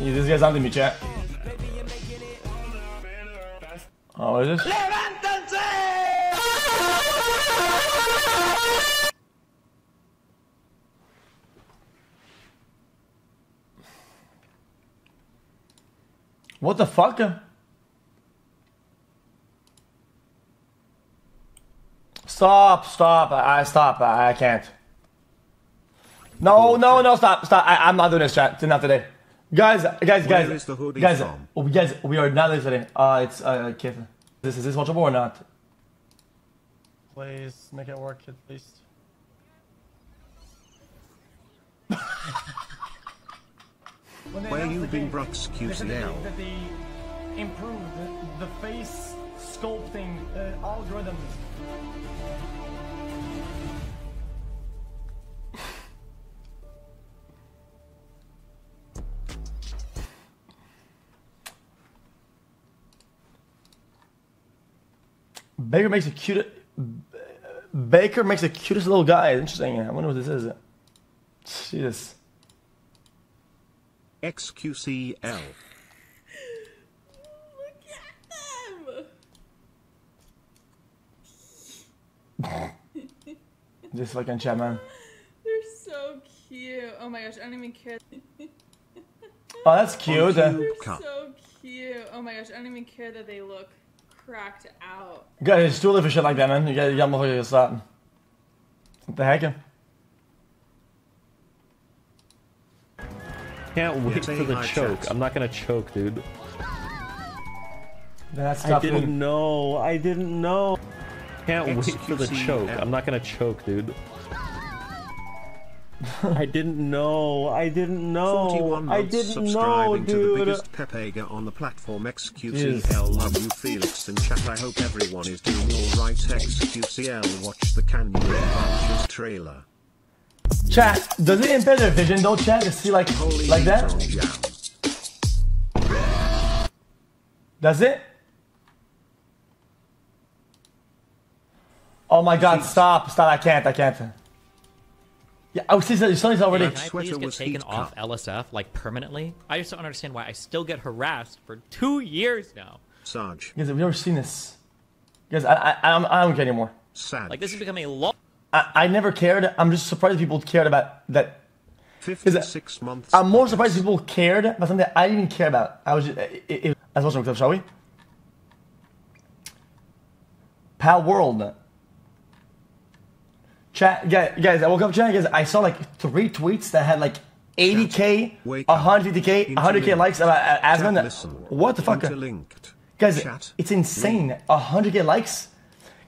Yeah, this guy's onto me, chat. Oh, what is this? What the fuck? Stop, I can't. No, stop. I'm not doing this, chat. Not today. Guys, we are not doing this today. It's, okay. Is this watchable or not? Please, make it work at least. Where you been, XQCL? They improved the face sculpting algorithm. Baker makes the cutest little guy. Interesting. I wonder what this is. Jesus. XQCL. Look at them. Just like in chat, man. They're so cute. Oh my gosh, I don't even care. Oh, that's cute. They're so cute. Oh my gosh, I don't even care that they look cracked out. Guys, it's too late for shit like that, man. You gotta motherfucker stop. What the heck? Can't wait for the choke. I'm not gonna choke, dude. That's not I didn't know. Can't wait for the choke. I'm not gonna choke, dude. I didn't know, dude. To the biggest pepega on the platform, XQCL. Jeez. Love you, Felix and chat. I hope everyone is doing all right. XQCL, watch the Canyon Adventures trailer. Chat, does it impair their vision though, chat, to see like that? Does it? Oh my god, stop, I can't. Yeah, I see that something's already... Can I please get taken off LSF, like, permanently? I just don't understand why I still get harassed for 2 years now. Sarge. Guys, we've never seen this. Guys, I don't care anymore. Sarge. Like, this has become a law... I never cared. I'm just surprised people cared about that. 56 months. I'm more surprised people cared about something that I didn't even care about. I was just... Let's watch some clips, shall we? Palworld. Chat, guys, I woke up, chat, guys, I saw like 3 tweets that had like 80k, 150k, 100k likes about Asman. What the fuck? Guys, it's insane. 100k likes?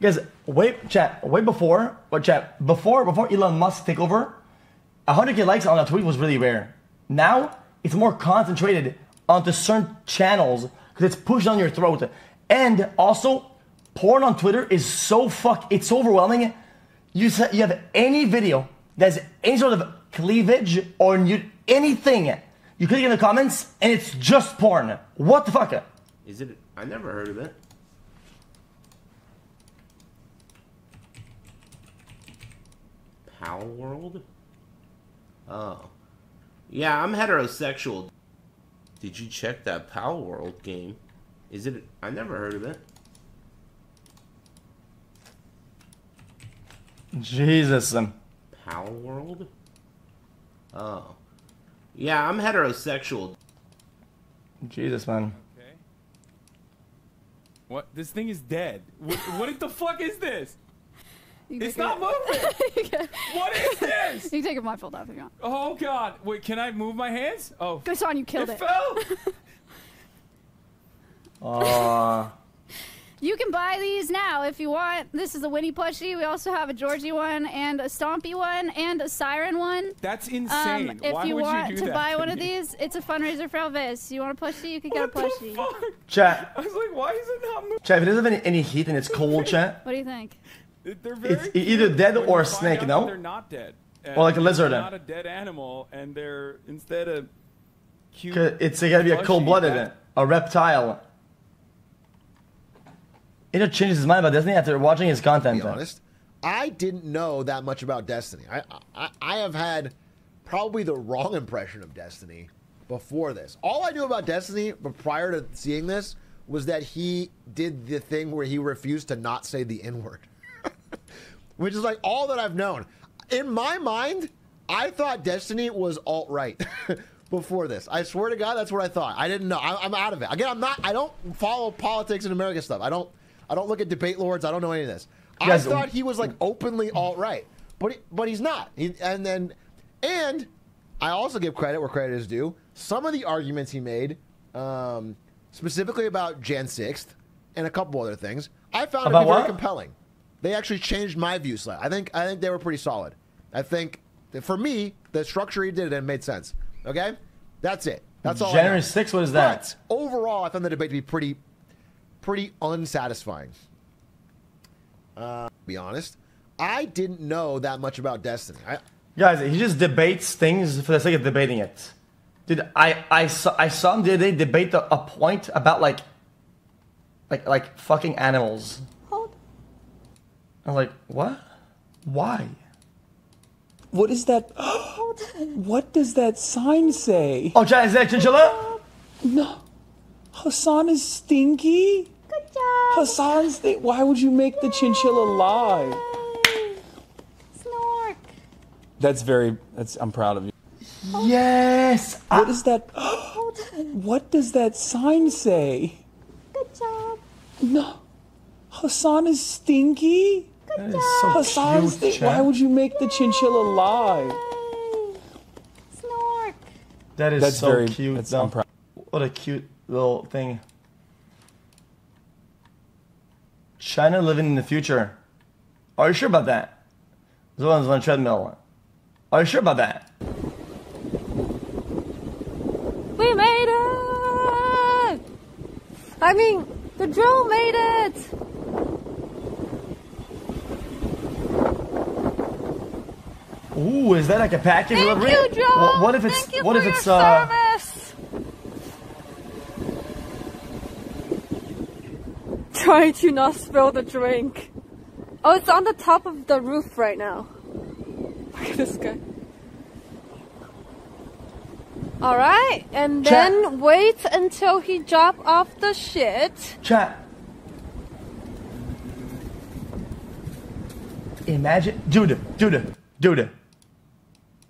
Guys, before Elon Musk take over, 100k likes on a tweet was really rare. Now, it's more concentrated onto certain channels because it's pushed on your throat. And also, porn on Twitter is so it's so overwhelming. You have any video that has any sort of cleavage or nude, anything, you click in the comments and it's just porn. What the fuck? Is it? I never heard of it. Palworld? Oh. Yeah, I'm heterosexual. Did you check that Palworld game? Is it? I never heard of it. Jesus. Palworld? Oh. Yeah, I'm heterosexual. Jesus, man. Okay. What? This thing is dead. What the fuck is this? It's not moving! What is this? You can take my fold off if you want. Oh god! Wait, can I move my hands? Oh. Hasan, you killed it. It fell! You can buy these now if you want. This is a Winnie plushie. We also have a Georgie one and a Stompy one and a Siren one. That's insane. If you want to buy one of these, it's a fundraiser for Elvis. You want a plushie? You can get a plushie. Chat. I was like, why is it not moving? Chat, if it doesn't have any heat and it's cold, chat. What do you think? It's either dead or a snake, no? They're not dead. Or like a lizard. They're not a dead animal, and they're instead of cute. It's gotta be a cold-blooded, a reptile. It just changes his mind about Destiny after watching his content. To be honest, I didn't know that much about Destiny. I have had probably the wrong impression of Destiny before this. All I knew about Destiny, but prior to seeing this, was that he did the thing where he refused to not say the N-word. Which is like all that I've known. In my mind, I thought Destiny was alt-right before this. I swear to God, that's what I thought. I didn't know. I'm out of it. Again, I don't follow politics in America stuff. I don't look at debate lords. I don't know any of this. I thought he was like openly alt-right, but he's not. And I also give credit where credit is due. Some of the arguments he made, specifically about Jan 6th and a couple other things, I found to be very compelling. They actually changed my view slightly. I think they were pretty solid. I think that for me, the structure he did it made sense. Okay, that's it. That's all. January 6th, what is that? But overall, I found the debate to be pretty unsatisfying. To be honest, I didn't know that much about Destiny. Guys, he just debates things for the sake of debating it. Dude, I saw him the other day debate a point about like fucking animals. I'm like, what? Why? What is that? What does that sign say? Oh, is that chinchilla? No. Hasan is stinky? Good job. Hasan's stinky. Why would you make the chinchilla lie? Snork. I'm proud of you. Yes. What is that? What does that sign say? Good job. No. Hasan is stinky? That is so Hasan's cute, why would you make the chinchilla lie? Snork. That's so cute. What a cute little thing. China living in the future. Are you sure about that? This one's on a treadmill. Are you sure about that? We made it! I mean, the drone made it! Ooh, is that like a package delivery? Thank you, Joe. Well, what if it's Try to not spill the drink. Oh, it's on the top of the roof right now. Look at this guy. All right, and then wait until he drops off the shit. Chat. Imagine, dude.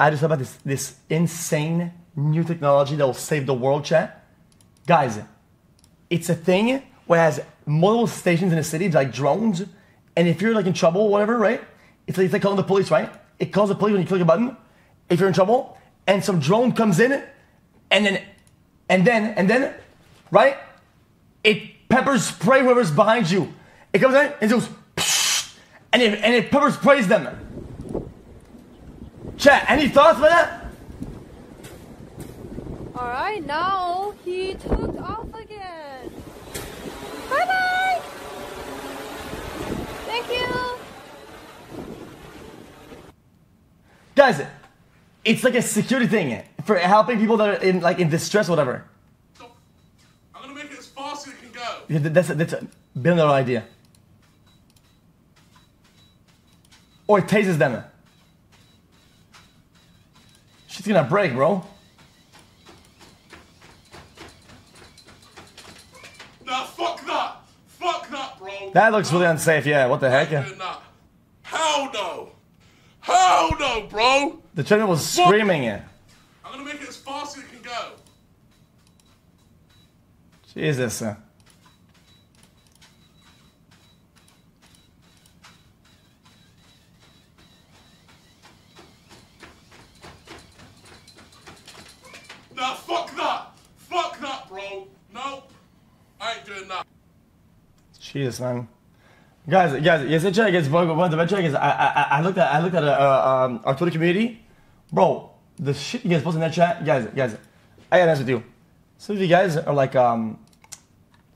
I just thought about this insane new technology that will save the world, chat. Guys, it's a thing where it has multiple stations in a city, like drones, and if you're like in trouble or whatever, right? It's like calling the police, right? It calls the police when you click a button, if you're in trouble, and some drone comes in, and then, right? It pepper sprays whoever's behind you. It comes in, and it goes, and it pepper sprays them. Chat, any thoughts about that? Alright, now he took off again. Bye bye! Thank you! Guys, it's like a security thing for helping people that are in distress or whatever. Stop. I'm gonna make it as fast as it can go. Yeah, that's a billion-dollar idea. Or it tases them. She's gonna break, bro. Nah, fuck that! Fuck that, bro! That looks really unsafe, yeah. What the heck? Hell no! Hell no, bro! The channel was screaming it. I'm gonna make it as fast as it can go. Jesus, sir. Nah, fuck that! Fuck that, bro! Nope! I ain't doing that. Jesus, man. Guys, yesterday I looked at our Twitter community. Bro, the shit you guys post in that chat, guys, I gotta answer to you. Some of you guys are like, I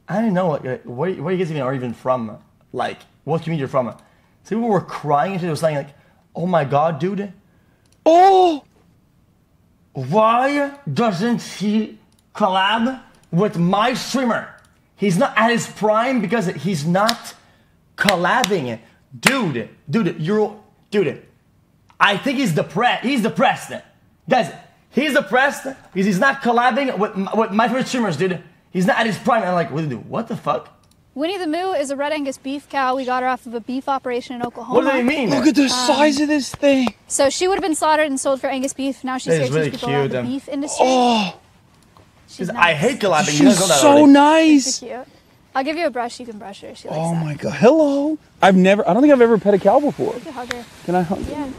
don't know, like, where you guys are even from? Like, what community you're from? Some people were crying and they were saying like, oh my god, dude. Oh! Why doesn't he collab with my streamer? He's not at his prime because he's not collabing. Dude, I think he's depressed. Guys, He's depressed because he's not collabing with my favorite streamers, dude. He's not at his prime. I'm like, what the fuck? Winnie the Moo is a Red Angus beef cow. We got her off of a beef operation in Oklahoma. What do they mean? Look at the size of this thing. So she would have been slaughtered and sold for Angus beef. Now she's here to teach people about the beef industry. Oh, she's nice. I hate collabing. She's so nice. She's cute. I'll give you a brush. You can brush her. She likes that. My god. Hello. I don't think I've ever pet a cow before. You can hug her. Can I hug her? Yeah.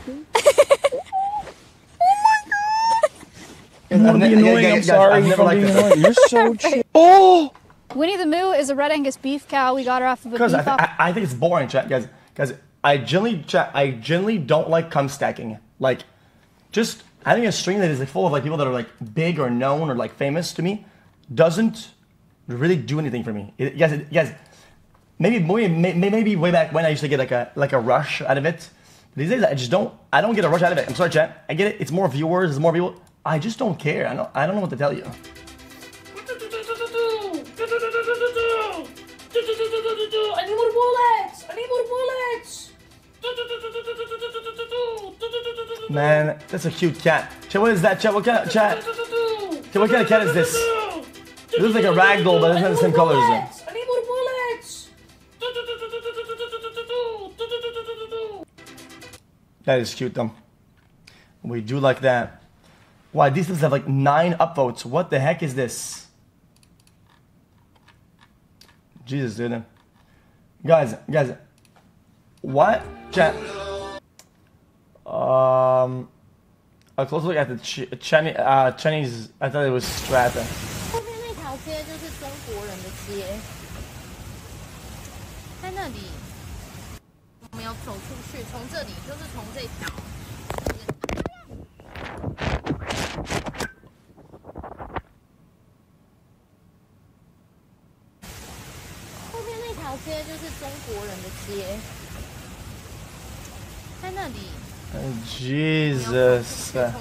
I'm going to be annoying. I'm sorry. I've never liked this. You're so chill. Oh. Winnie the Moo is a Red Angus beef cow. We got her off of a beef I think it's boring, chat, guys. Guys, I generally don't like cum stacking. Like, just having a stream that is like, full of like people that are like big or known or like famous to me doesn't really do anything for me. Guys, maybe way back when I used to get like a rush out of it. These days I don't get a rush out of it. I'm sorry, chat. I get it. It's more viewers. It's more people. I just don't care. I don't know what to tell you. I need more bullets! I need more bullets! Man, that's a cute cat. Chat, what is that? Chat, what kind of cat is this? It looks like a ragdoll, but it's not the same colors. I need more bullets! That is cute, though. We do like that. Wow, these things have like 9 upvotes. What the heck is this? Jesus, dude. Guys. What? Chat. A close look at the Chinese. I thought it was Strata. Jesus. Well,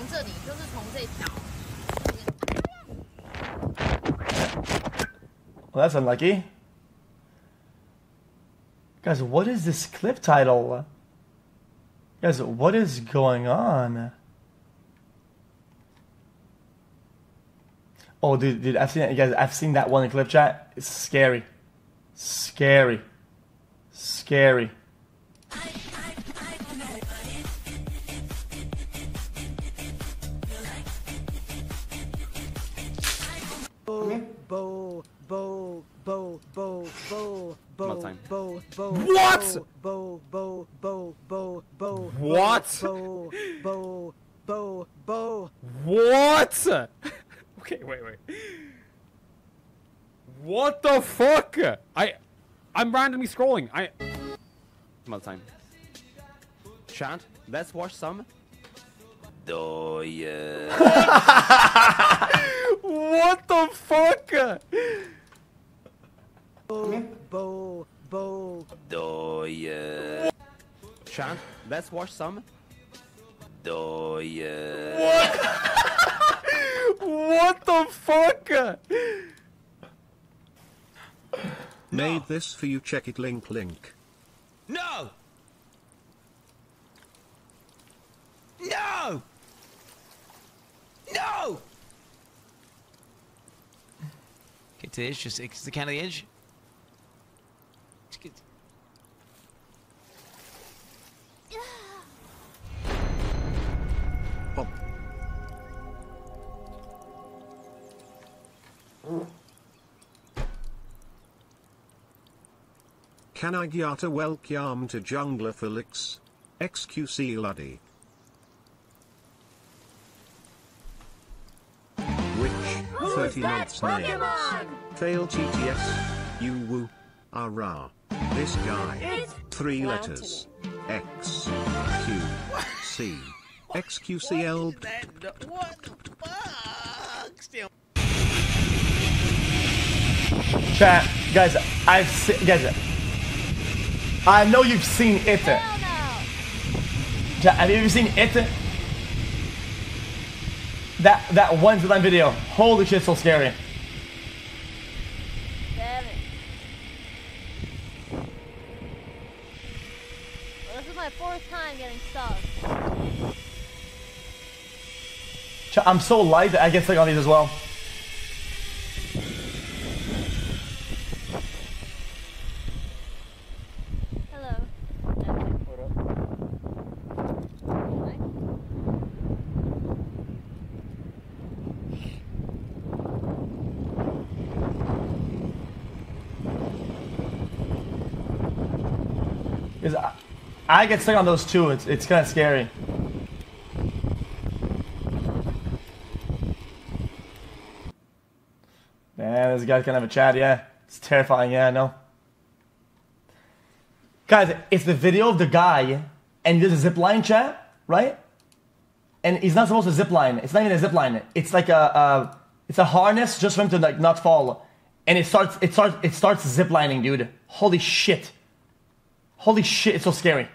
that's unlucky. Guys, what is this clip title? Guys, what is going on? Oh, dude, I've seen that. Guys, I've seen that one in clip chat. It's scary. Scary. What? Okay, wait. What the fuck? I'm randomly scrolling. I'm out of time. Chat, let's watch some. Oh, yeah. What the fuck? Oh, yeah. Chat, let's watch some. Oh, yeah. What? What the fuck? Made this for you, check it, link. No! No! No! Get to the edge, just exit the can of the edge. Just get... Oh. Can I gyata welcome to jungler Felix? XQC Luddy. Which 30 months name? Fail TTS. You woo. Ara. This guy. It's 3 letters. X. Q. C. XQCL. What the fuck? Still. Chat, guys. I've seen. Guys. I know you've seen it. No. Have you ever seen it? That one time video. Holy shit, so scary. Damn it. Well, this is my 4th time getting stuck. I'm so light that I get sick on these as well. I get stuck on those two, it's kind of scary. Yeah, this guy can have a chat, yeah. It's terrifying, yeah, I know. Guys, it's the video of the guy, and there's a zipline chat, right? And he's not supposed to zipline, it's not even a zipline. It's like it's a harness just for him to like not fall. And it starts ziplining, dude. Holy shit. Holy shit, it's so scary.